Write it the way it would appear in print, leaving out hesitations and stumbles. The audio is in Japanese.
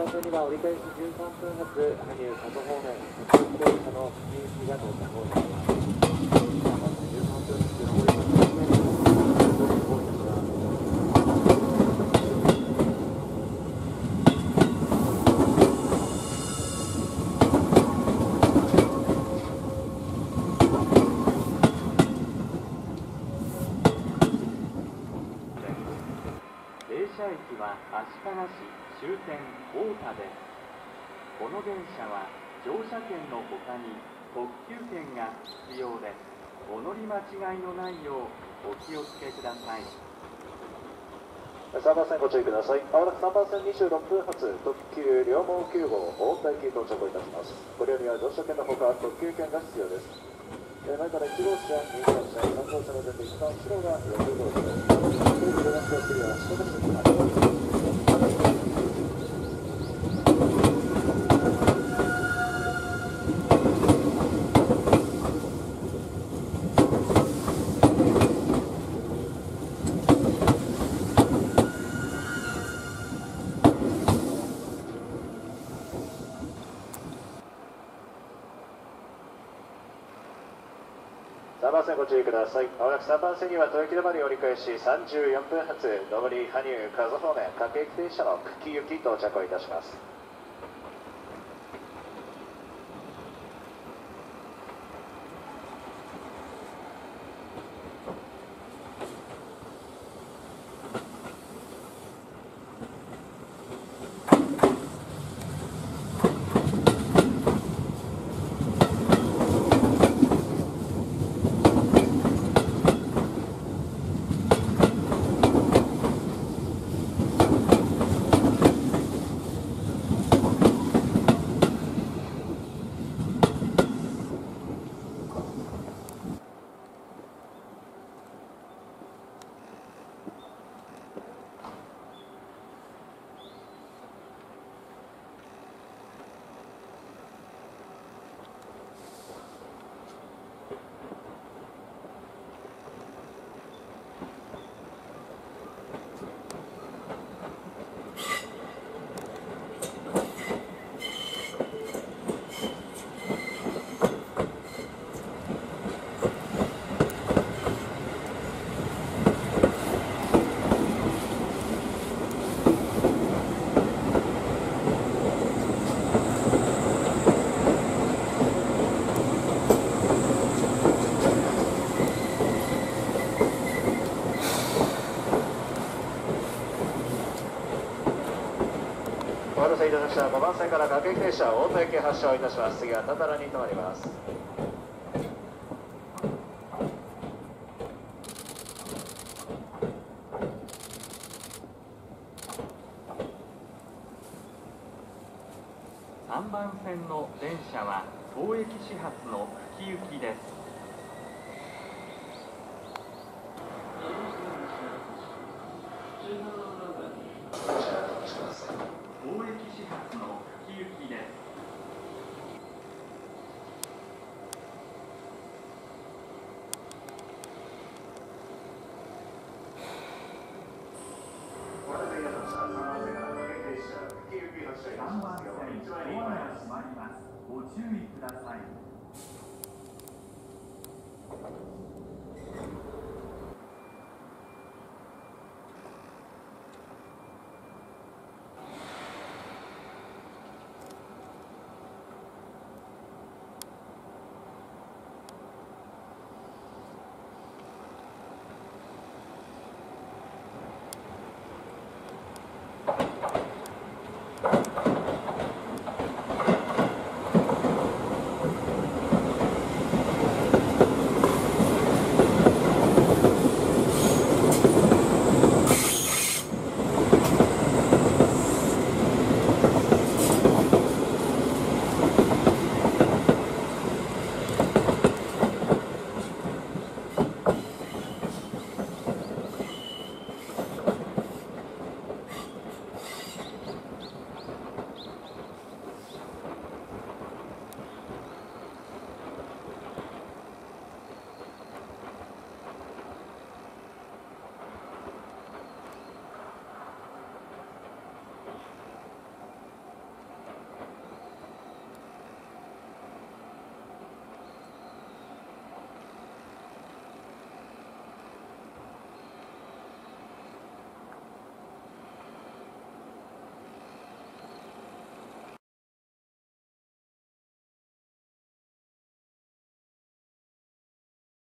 場所には折り返し13分発羽生加古方面特急電車の新行きが到着をいたします。終点太田です。この電車は乗車券のほかに特急券が必要です。お乗り間違いのないようお気をつけください。3番線ご注意ください。まもなく3番線26分発特急両毛9号大田駅到着いたします。これよりは乗車券のほか特急券が必要です。前から1号車、2号車、3号車の出て一番後ろが6号車です。ゆっくり車が進みます。3番線ご注意ください。まもなく3番線には豊城止まり折り返し34分発上り羽生加古方面各駅停車の久喜行き到着をいたします。5番線から各駅停車大田駅発車をいたします。次は多々良に停まります。3番線の電車は当駅始発の久喜行きです。ご注意ください。